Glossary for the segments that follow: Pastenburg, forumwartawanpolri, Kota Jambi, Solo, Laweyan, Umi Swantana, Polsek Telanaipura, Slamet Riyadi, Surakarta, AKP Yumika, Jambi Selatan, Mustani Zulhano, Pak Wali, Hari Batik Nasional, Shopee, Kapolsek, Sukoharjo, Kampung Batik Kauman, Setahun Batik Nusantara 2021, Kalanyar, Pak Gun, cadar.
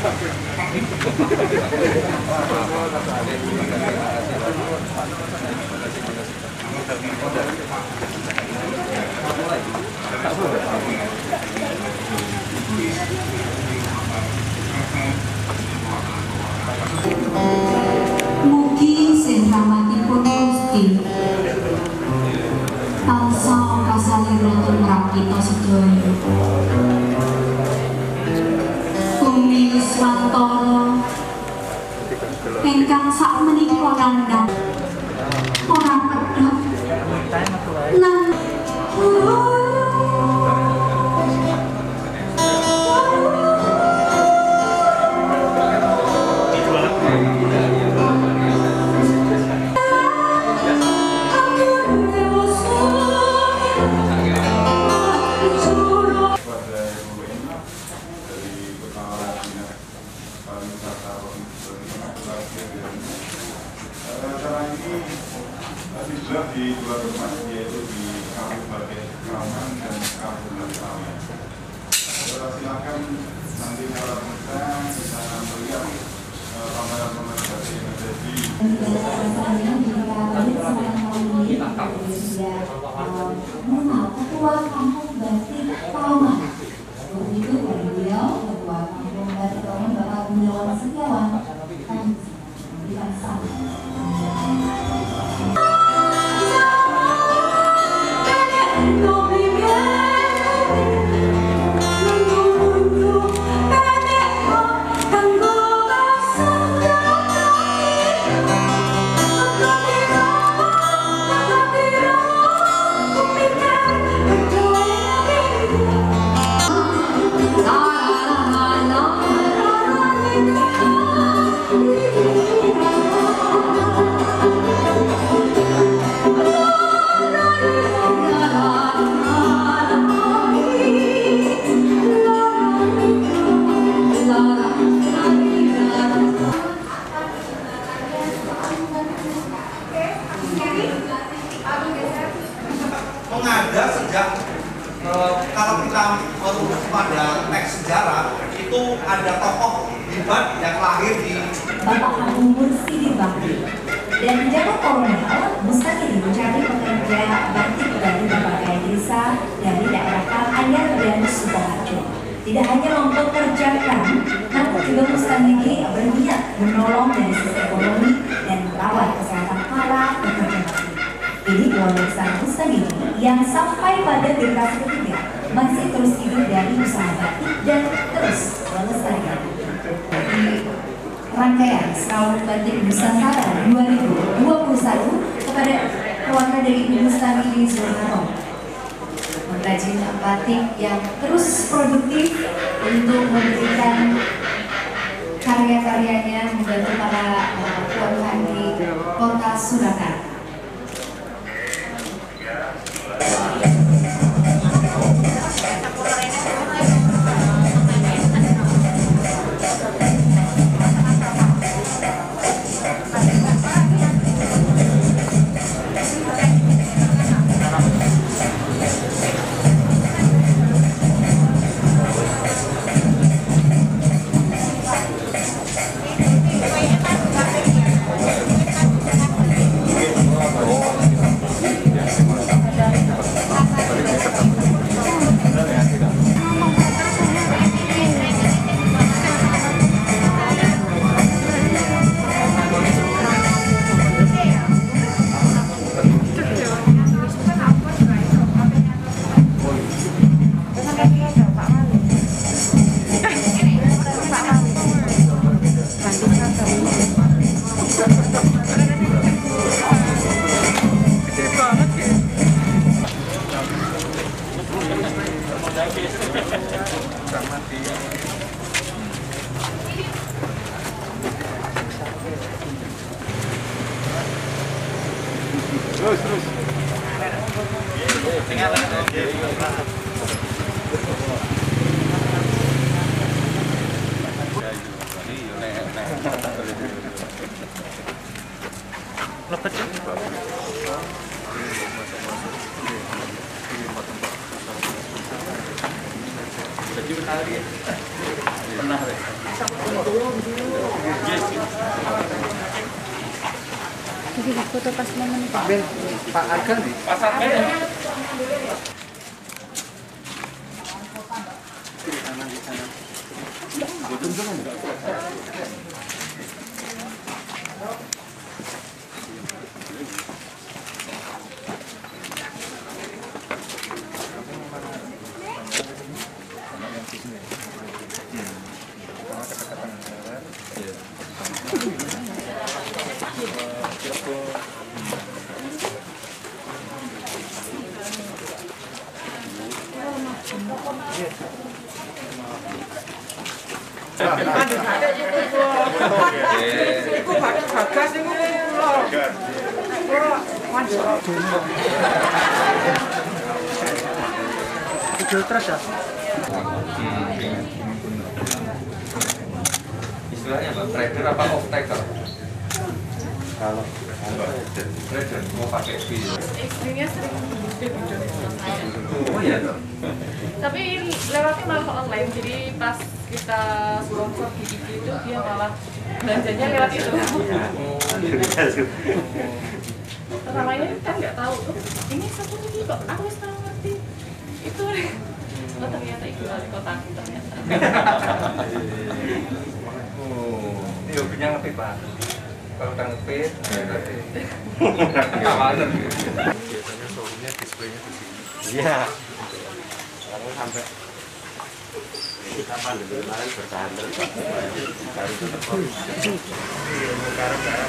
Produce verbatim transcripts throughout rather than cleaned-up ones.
Mugi sing ramatipun Gusti tansah kasaliran tumrap kita sedaya. Umi Swantana ingkang sakmenika kandhang ora kedah nang di dua tempat, yaitu di Kampung Batik Kauman dan Kampung Batik Laweyan. Silakan nanti para pemirsa bisa melihat pameran-pameran batik yang ada di Ketua Kampung Batik Kauman. Begitu beliau Ketua Kampung Batik Kauman Bapak Bun. Dan jago komunal mustahil mencari pekerja batik dari berbagai desa dari daerah Kalanyar dan Sukoharjo. Tidak hanya mempekerjakan, namun juga mustahil berniat menolong dari sisi ekonomi dan merawat kesehatan para pekerja batik. Ini kewajiban mustahil yang sampai pada generasi ketiga masih terus hidup dari usaha batik dan terus melestarikan. Rangkaian Setahun Batik Nusantara dua ribu dua puluh satu kepada keluarga dari Ibu Mustani Zulhano, pengrajin batik yang terus produktif untuk memberikan karya-karyanya membantu para kewalahan di kota Surakarta. Terima kasih. Pernah. Jadi foto pas momen Pak Ben, Pak Agan nih. Pasar Ben. Istilahnya apa? Trader apa off taker? Kalau trader mau pakai video. Istrinya sering oh iya dong. Tapi lewatnya malah online, jadi pas kita sponsor di itu dia malah belanjanya lewat itu. Pertamanya kan nggak tahu tuh. Ini satu ini kok aku sekarang ngerti itu. Oh, ternyata itu wali kota ternyata. Oh, ini hobinya ngepit Pak. Kalau udah ngepit, kawalan. Biasanya showroomnya displaynya di sini. Iya. Lalu sampai kita pandai kemarin bertahan terus. Baru itu terus. Iya, sekarang sekarang.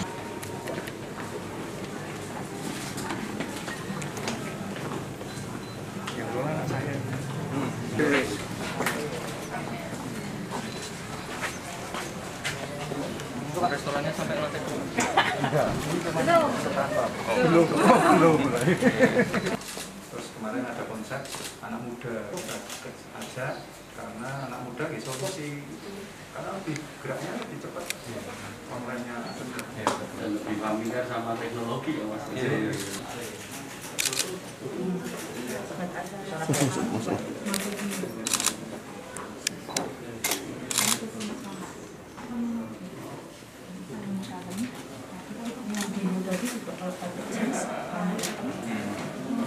Yang dua anak saya. Restorannya sampai lantai dua. Enggak, ini belum. Belum, belum. Kemarin ada konsep anak muda aja karena anak muda bisa sih karena lebih geraknya lebih cepat online-nya dan lebih familiar sama teknologi ya mas. Iya iya.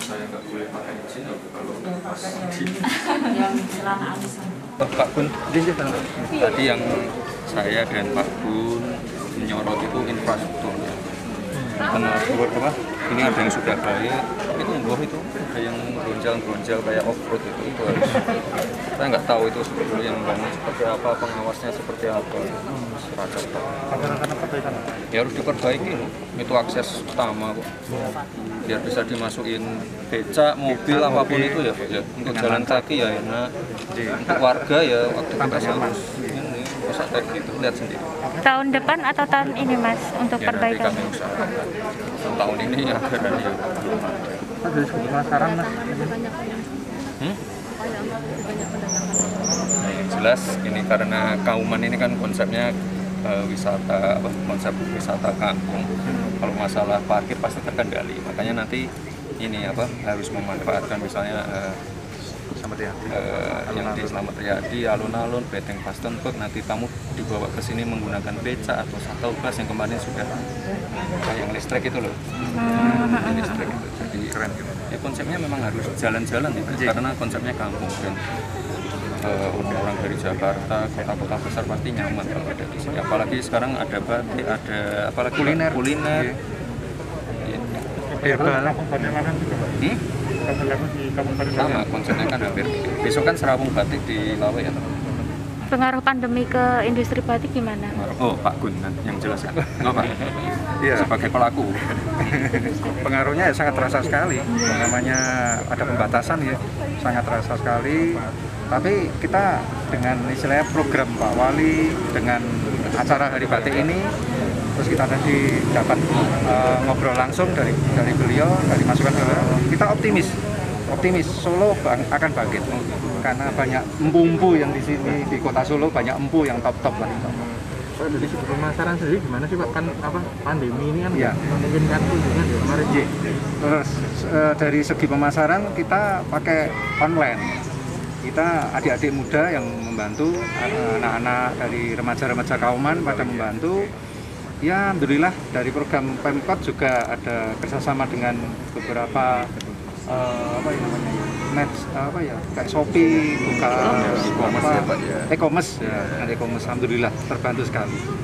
Saya nggak boleh pakai di sini kalau pas yang celana alisan. Pak Gun, tadi yang saya dan Pak Gun menyorot itu infrastrukturnya. Karena luar apa? Ini ada yang sudah baik, tapi itu yang bawah itu ada yang gonjal-gonjal kayak off road itu itu harus. Saya nggak tahu itu sebetulnya yang bangun seperti apa, pengawasnya seperti apa. Surakarta. Ya harus diperbaiki loh. Itu akses utama kok. Biar bisa dimasukin becak, mobil apapun itu ya. Untuk jalan kaki ya enak. Untuk warga ya waktu kita harus ini masa kayak gitu lihat sendiri. Tahun depan atau tahun ini mas untuk ya, perbaikan? Kami usahakan. Tahun ini ya agar ya. Terus pemasaran mas. Hmm? Jelas ini karena Kauman ini kan konsepnya uh, wisata apa, konsep wisata kampung. Kalau masalah parkir pasti terkendali, makanya nanti ini apa harus memanfaatkan misalnya uh, uh, yang di Slamet Riyadi, alun-alun, Beteng Pastenburg, nanti tamu dibawa ke sini menggunakan becak atau shuttle bus yang kemarin sudah uh, yang listrik itu loh. Yang listrik itu jadi keren gitu. Ya konsepnya memang harus jalan-jalan ya, karena konsepnya kampung kan. Orang-orang dari Jakarta, kota-kota besar pasti nyaman kalau ada di sini. Apalagi sekarang ada batik, ada apalagi kuliner, kuliner. Iya. Herbal, komponen lain juga. laku di Kabupaten Laweyan? Sama, konsepnya kan hampir. Besok kan Setahun Batik di Laweyan. Pengaruh pandemi ke industri batik gimana? Oh, Pak Gun yang jelaskan. Oh, Pak. Iya, sebagai pelaku. Pengaruhnya ya sangat terasa sekali. Namanya ada pembatasan ya, sangat terasa sekali. Tapi kita dengan istilahnya program Pak Wali, dengan acara Hari Batik ini, terus kita tadi dapat uh, ngobrol langsung dari dari beliau, dari masukan beliau. Kita optimis. Optimis Solo akan bangkit karena banyak empu-empu yang di sini di kota Solo, banyak empu yang top-top lah. Pak, dari segi pemasaran sendiri gimana sih Pak, kan apa pandemi ini kan ya mungkin kan kunjungan kemarin. Terus dari segi pemasaran kita pakai online. Kita adik-adik muda yang membantu, anak-anak dari remaja-remaja Kauman pada membantu. Ya alhamdulillah dari program Pemkot juga ada kerjasama dengan beberapa Uh, apa ya namanya match apa ya kayak Shopee, buka e-commerce ya, e-commerce ya, e-commerce alhamdulillah terbantu sekali.